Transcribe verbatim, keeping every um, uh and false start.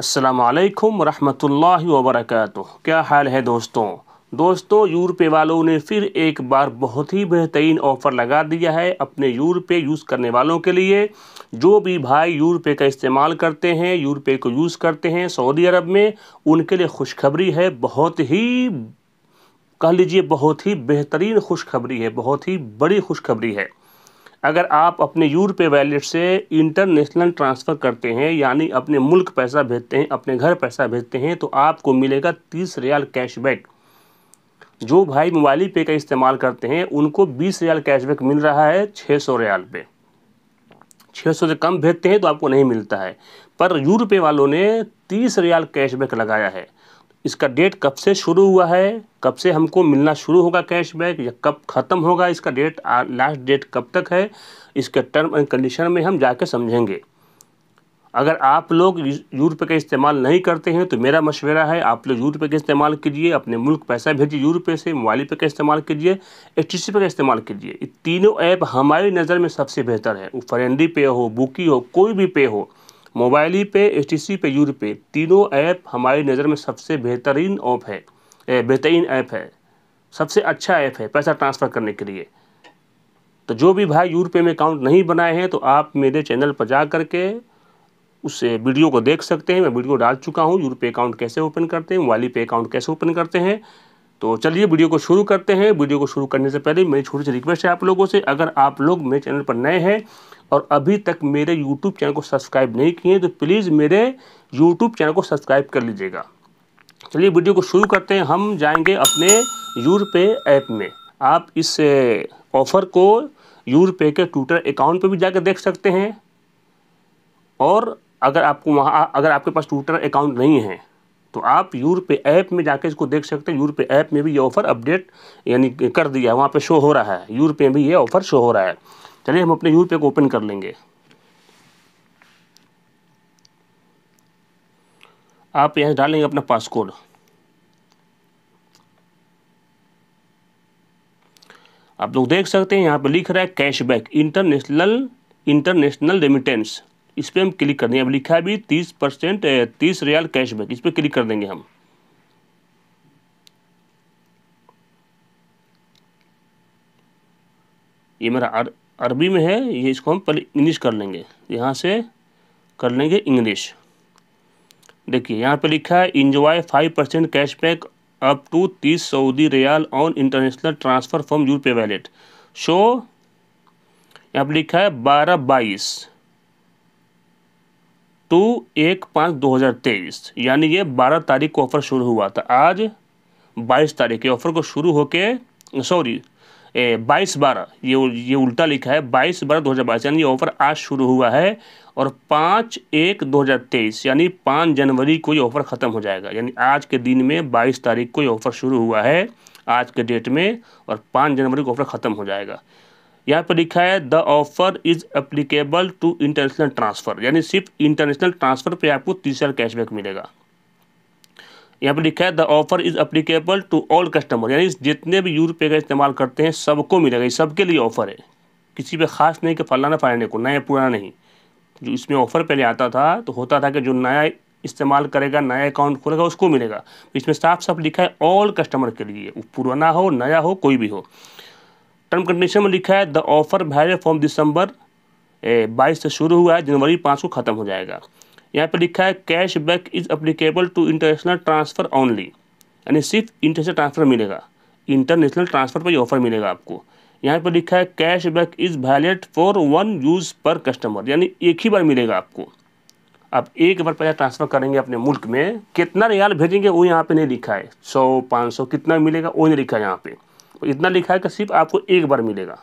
अस्सलाम वालेकुम रहमतुल्लाहि व बरकातुहू। क्या हाल है दोस्तों दोस्तों यूरपे वालों ने फिर एक बार बहुत ही बेहतरीन ऑफ़र लगा दिया है अपने यूरपे यूज़ करने वालों के लिए। जो भी भाई यूरपे का इस्तेमाल करते हैं, यूरपे को यूज़ करते हैं सऊदी अरब में, उनके लिए खुशखबरी है। बहुत ही कह लीजिए बहुत ही बेहतरीन खुशखबरी है, बहुत ही बड़ी खुशखबरी है। अगर आप अपने यूरपे वैलेट से इंटरनेशनल ट्रांसफ़र करते हैं, यानी अपने मुल्क पैसा भेजते हैं, अपने घर पैसा भेजते हैं, तो आपको मिलेगा तीस रियाल कैशबैक। जो भाई मोबाइली पे का इस्तेमाल करते हैं उनको बीस रियाल कैशबैक मिल रहा है छः सौ रियाल पे। छः सौ से कम भेजते हैं तो आपको नहीं मिलता है, पर यूरपे वालों ने तीस रियाल कैशबैक लगाया है। इसका डेट कब से शुरू हुआ है, कब से हमको मिलना शुरू होगा कैशबैक, या कब ख़त्म होगा इसका डेट, लास्ट डेट कब तक है, इसके टर्म एंड कंडीशन में हम जाकर समझेंगे। अगर आप लोग यूरपे का इस्तेमाल नहीं करते हैं तो मेरा मशवरा है आप लोग यूरपे का इस्तेमाल कीजिए, अपने मुल्क पैसा भेजिए यूरपे से, मोबाइल पे का इस्तेमाल कीजिए, एस टी सी पे का इस्तेमाल कीजिए। तीनों ऐप हमारी नज़र में सबसे बेहतर है। फरेंडी पे हो, बुकी हो, कोई भी पे हो, मोबाइली पे, एसटीसी पे, यूरपे, तीनों ऐप हमारी नज़र में सबसे बेहतरीन ऐप है, बेहतरीन ऐप है, सबसे अच्छा ऐप है पैसा ट्रांसफ़र करने के लिए। तो जो भी भाई यूरपे में अकाउंट नहीं बनाए हैं तो आप मेरे चैनल पर जा करके उस वीडियो को देख सकते हैं। मैं वीडियो डाल चुका हूँ यूरपे अकाउंट कैसे ओपन करते हैं, मोबाइली पे अकाउंट कैसे ओपन करते हैं। तो चलिए वीडियो को शुरू करते हैं। वीडियो को शुरू करने से पहले मेरी छोटी सी रिक्वेस्ट है आप लोगों से, अगर आप लोग मेरे चैनल पर नए हैं और अभी तक मेरे यूट्यूब चैनल को सब्सक्राइब नहीं किए हैं तो प्लीज़ मेरे यूट्यूब चैनल को सब्सक्राइब कर लीजिएगा। चलिए वीडियो को शुरू करते हैं। हम जाएंगे अपने यूरपे ऐप में। आप इस ऑफ़र को यूरपे के ट्विटर अकाउंट पर भी जाकर देख सकते हैं, और अगर आपको वहाँ अगर आपके पास ट्विटर अकाउंट नहीं है तो आप यूरपे ऐप में जाकर इसको देख सकते हैं। यूरपे ऐप में भी ये ऑफ़र अपडेट यानी कर दिया है, वहाँ पे शो हो रहा है, यूरपे में भी ये ऑफ़र शो हो रहा है। चलिए हम अपने यूरपे को ओपन कर लेंगे। आप यहाँ डालेंगे अपना पासकोड। आप लोग देख सकते हैं यहाँ पे लिख रहा है कैशबैक इंटरनेशनल इंटरनेशनल रेमिटेंस। इस पर हम क्लिक कर देंगे। अब लिखा है भी तीस परसेंट तीस रियाल कैशबैक, इस पर क्लिक कर देंगे हम। ये मेरा अर, अरबी में है, ये इसको हम पहले इंग्लिश कर लेंगे। यहाँ से कर लेंगे इंग्लिश। देखिए यहाँ पे लिखा है enjoy five percent cashback up to तीस Saudi riyal on international transfer from यूरपे wallet. So यहाँ पर लिखा है बारह बाईस टू एक पाँच दो हज़ार तेईस, यानी ये बारह तारीख को ऑफ़र शुरू हुआ था। आज बाईस तारीख के ऑफ़र को शुरू होके सॉरी बाईस बारह ये ये उल्टा लिखा है बाईस बारह दो हज़ार बाईस यानी ये ऑफ़र आज शुरू हुआ है और पाँच एक दो हज़ार तेईस यानी पाँच जनवरी को ये ऑफ़र ख़त्म हो जाएगा। यानी आज के दिन में बाईस तारीख को ये ऑफ़र शुरू हुआ है आज के डेट में, और पाँच जनवरी को ऑफ़र ख़त्म हो जाएगा। यहाँ पर लिखा है the offer is applicable to international transfer, यानी सिर्फ इंटरनेशनल ट्रांसफ़र पे आपको तीस हज़ार कैशबैक मिलेगा। यहाँ पर लिखा है the offer is applicable to all customer, यानी जितने भी यूरपे का इस्तेमाल करते हैं सबको मिलेगा। ये सबके लिए ऑफ़र है, किसी पे ख़ास नहीं कि फलाना फलाने को, नया पुराना नहीं। जो इसमें ऑफ़र पहले आता था तो होता था कि जो नया इस्तेमाल करेगा, नया अकाउंट खोलेगा उसको मिलेगा। इसमें साफ साफ लिखा है ऑल कस्टमर के लिए, पुराना हो नया हो कोई भी हो। टर्म कंडीशन में लिखा है the offer valid from December बाईस से शुरू हुआ है, जनवरी पाँच को ख़त्म हो जाएगा। यहाँ पे लिखा है cash back is applicable to international transfer only, यानी सिर्फ इंटरनेशनल ट्रांसफ़र मिलेगा, इंटरनेशनल ट्रांसफ़र पर ऑफ़र मिलेगा आपको। यहाँ पे लिखा है cash back is valid for one use per customer, यानी एक ही बार मिलेगा आपको। आप एक बार पैसा ट्रांसफ़र करेंगे अपने मुल्क में, कितना रियाल भेजेंगे वो यहाँ पर नहीं लिखा है, सौ पाँच सौ कितना मिलेगा वो नहीं लिखा है यहाँ पर। इतना लिखा है कि सिर्फ आपको एक बार मिलेगा।